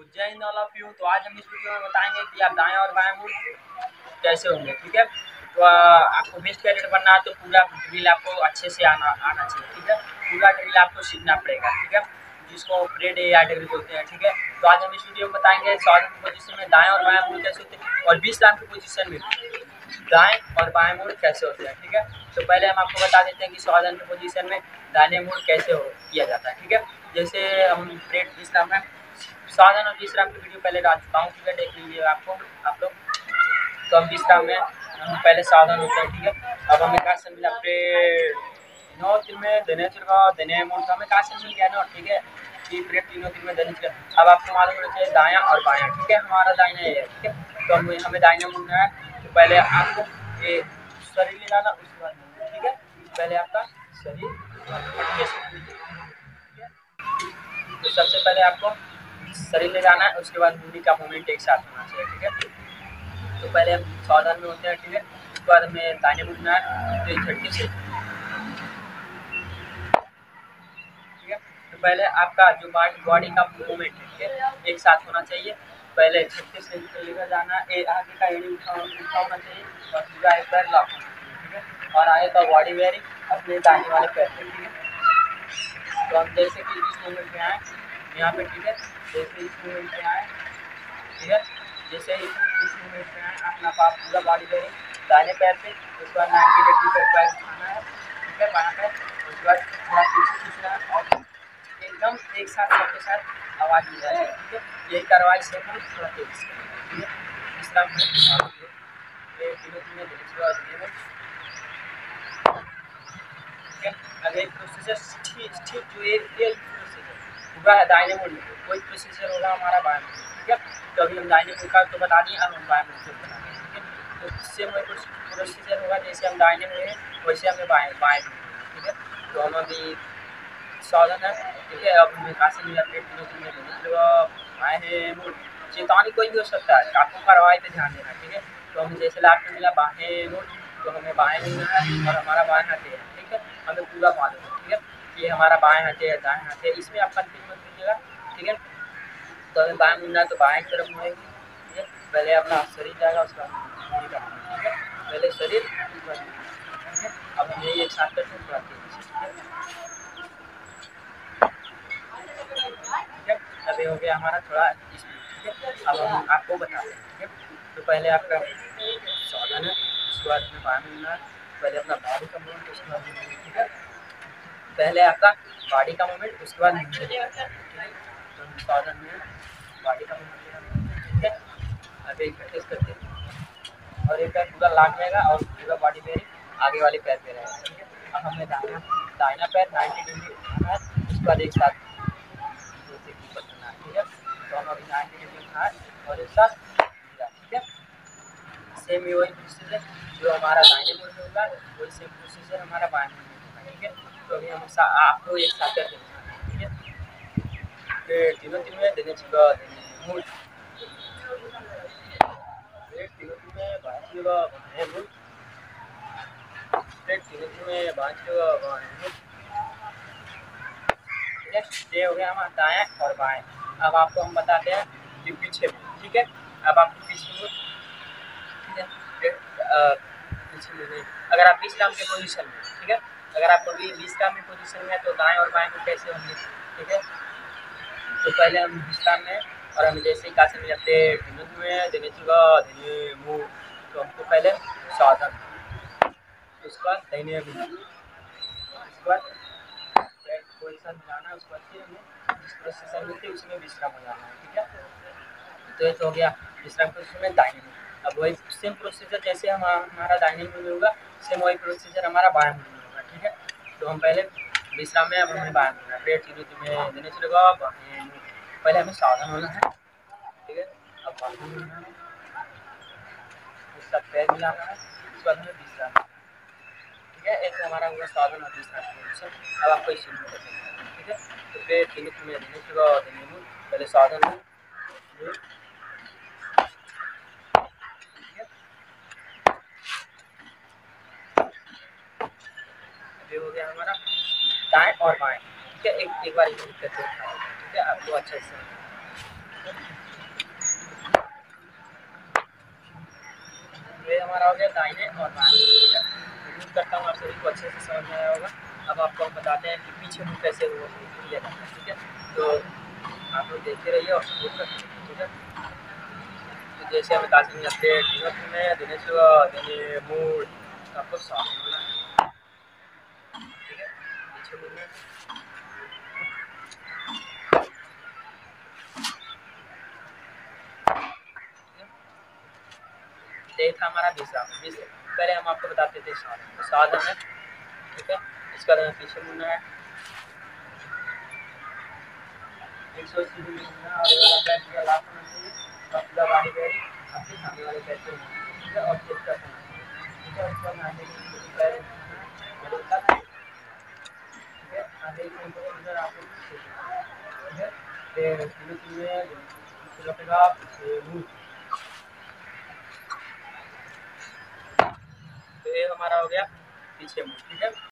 तो जय Hind all of you. तो आज हम इस वीडियो में बताएंगे कि आप दाएं और बाएं मूव कैसे होंगे, ठीक है। तो आपको बेस्ट कैडेट बनना है तो पूरा ड्रिल आपको अच्छे से आना चाहिए, ठीक है। पूरा ड्रिल आपको सीखना पड़ेगा, ठीक है, जिसको ग्रेड ए या ड्रिल होते हैं, ठीक है। तो आज हम इस वीडियो में बताएंगे 100 रन की पोजिशन में दाएँ और बाएँ मूव कैसे होते हैं और 20 रन की पोजिशन में दाएँ और बाएँ मूव कैसे होते हैं, ठीक है। तो पहले हम आपको बता देते हैं कि 100 रन की पोजिशन में दाएँ मूव कैसे किया जाता है, ठीक है। जैसे हम ग्रेड 20 रन है 100 रन और 20 रन की वीडियो पहले डाल चुका हूँ, ठीक है, देख लीजिए आपको आप लोग। तो हम 20 रन में हम पहले 100 रन होता है, ठीक है। अब हमें कासन मिला प्रेड नौ दिन में देने चुका देने मोड़, तो हमें कासन मिल गया ना, ठीक है। ये प्रेड तीनों दिन में देने चुका। अब आपको मालूम होना चाहिए दायाँ और बायाँ, ठीक है। हमारा दायाँ है, ठीक है। तो हमें दायाँ मुड़ना है तो पहले आपको ये शरीर मिलाना, उसके बाद ठीक है पहले आपका शरीर। तो सबसे पहले आपको शरीर ले जाना है, उसके बाद बॉडी का मूवमेंट एक साथ होना चाहिए, ठीक है। तो पहले हम 100 रन में होते हैं, ठीक है। उसके बाद हमें दाने मुड़ना है तो झटके से, ठीक है। तो पहले आपका जो बॉडी का मूवमेंट है, ठीक है, एक साथ होना चाहिए। पहले झटके से लेकर जाना है, आगे का एड़ी उठा होना चाहिए और पूरा एक पैर लॉक होना चाहिए, ठीक है। और आगे का बॉडी वेयरिंग अपने दाने वाले पैर, ठीक है। तो हम जैसे कि इस मूवमेंट में आए यहाँ पे, ठीक है, जैसे इस मूवमेंट में आए, ठीक है, जैसे इस मूवमेंट में आए अपना पास पूरा बॉडी वेयरिंग दाहिने पैर पे, उसके बाद 90 डिग्री पर पैर उठाना है, ठीक है, बाएं पैर, उसके बाद थोड़ा पीछे खींचना है और एकदम एक साथ सबके साथ आवाज़ दी जाए, ठीक है। यही कार्रवाई से हम थोड़ा तेज करेंगे, ठीक है। इस तरह एक प्रोसीजर ठीक जो एक पूरा है दाहिने मोड़ में, वही प्रोसीजर होगा हमारा बाएं मोड़, ठीक है। तो अभी हम दाहिने मोड़ का तो बता दिए, अब हम बाएं मोड़ को बता दें, ठीक है। तो सेम वही प्रोसीजर होगा, जैसे हम दाहिने मोड़ हैं वैसे हमें बाएं, ठीक है। तो हम अभी 100 रन है, ठीक है। अब हमें काशी मिला आए हैं मोड़, चेतावनी कोई भी हो सकता है, आपको कार्रवाई पर ध्यान देना, ठीक है। तो हमें जैसे लास्ट में मिला बाहें मोड़, तो हमें बाएँ मिलना है और हमारा बाएँ हाथ है, ठीक है। हमें पूरा मालूम है, ठीक है, ये हमारा बाएँ हाथ है दाएँ हाथ है, इसमें आप कंफ्यूज मत कीजिएगा, ठीक है। तो हमें बाएँ मिलना है तो बाएँ की तरफ मुड़ेंगे, ठीक है। पहले अपना शरीर जाएगा, उसका पहले शरीर, ठीक है। अब हम यही एक साथ करते हैं, थोड़ा तेज, ठीक है। अभी हो गया हमारा थोड़ा इसमें, ठीक है। अब हम आपको बताते हैं, ठीक है। तो पहले आपका 100 रन है, उसके बाद में बाएँ मिलना है, पहले अपना बॉडी का मूवमेंट, उसके बाद ठीक है पहले आपका बॉडी का मूवमेंट, उसके बाद 100 रन में बॉडी का मूवमेंट, ठीक है। अब एक प्रैक्टिस करते हैं और एक पैर पूरा लाग रहेगा और पूरा बॉडी में आगे वाले पैर पे रहेगा, ठीक है। अब हमें दाहिना पैर 90 डिग्री उठाना है, उसके बाद एक साथ दूसरे की ऊपर करना है, ठीक है। तो हम अभी 90 डिग्री उठाए और एक साथ, ठीक है। सेम ही वही प्रोसीजर जो हमारा दाहिने मोड़ में होगा वही सेम प्रोसीजर हमारा बाएं मोड़ में होगा, ठीक है। तो अभी हम आपको एक साथ कर देंगे, ठीक है। तीनों तीन में देने छिपा देने मूड, तीनों तीन में बाएं छिपा बाएं मूड, तीनों तीन में बाएं छिपा बाएं मूड, ठीक है। ये हो गया हमारा दाएँ और बाएँ। अब आपको हम बताते हैं कि पीछे, ठीक है। अब आपको पीछे मूड, अगर आप 20 रन के पोजीशन में, ठीक है, अगर आप अभी 20 रन के पोजीशन में है तो दाएँ और बाएँ में कैसे होंगे, ठीक है। तो पहले हम 20 रन में और हम जैसे ही काशी में जाते हैं देने चुका देने मुँह, तो हमको पहले 100 रन, उसके बाद देने मुँह, उसके बाद पोजिशन में जाना है, उसके बाद फिर हमें जिस प्रोसेशन में थे उसमें 20 रन हो जाना है, ठीक है। तो ये तो हो गया 20 रन पोजिशन में दाएँ। अब वही सेम प्रोसीजर जैसे हमारा दाहिने में होगा सेम वही प्रोसीजर हमारा बाएं में होगा, ठीक है। तो हम पहले 20 रन में, अब हमें बाएं होना है, फिर चीज़ों तुम्हें देने चलेगा, पहले हमें 100 रन होना है, ठीक है। अब उसका पैर मिलाना है, उसके बाद हमें 20 रन, ठीक है। एक हमारा होगा 100 रन और 20 रन। अब आपको इसी में, ठीक है। तो फिर चीज़ों तुम्हें देने चलेगा देने, पहले 100 रन, हो गया हमारा दाएं और बाएं, ठीक है। एक बार करते हैं, ठीक है, आपको अच्छा से हो गया दाहिने और बाएं। उम्मीद करता हूँ आप सभी को अच्छे से समझ में आया होगा। अब आपको हम बताते हैं कि पीछे मुँह कैसे हुआ किया जाता है, ठीक है। तो आप लोग देखते रहिए और सपोर्ट करते रहिए, ठीक है। तो जैसे हम बता सकते हैं दिनों में दिने मूड आपको साफ होना है, ठीक है। पीछे मुँह में था हमारा विश्राम। पहले हम आपको बताते थे साधन है, ठीक है। इसका पीछे मुड़ना है, हमारा हो गया पीछे मुड़, ठीक है।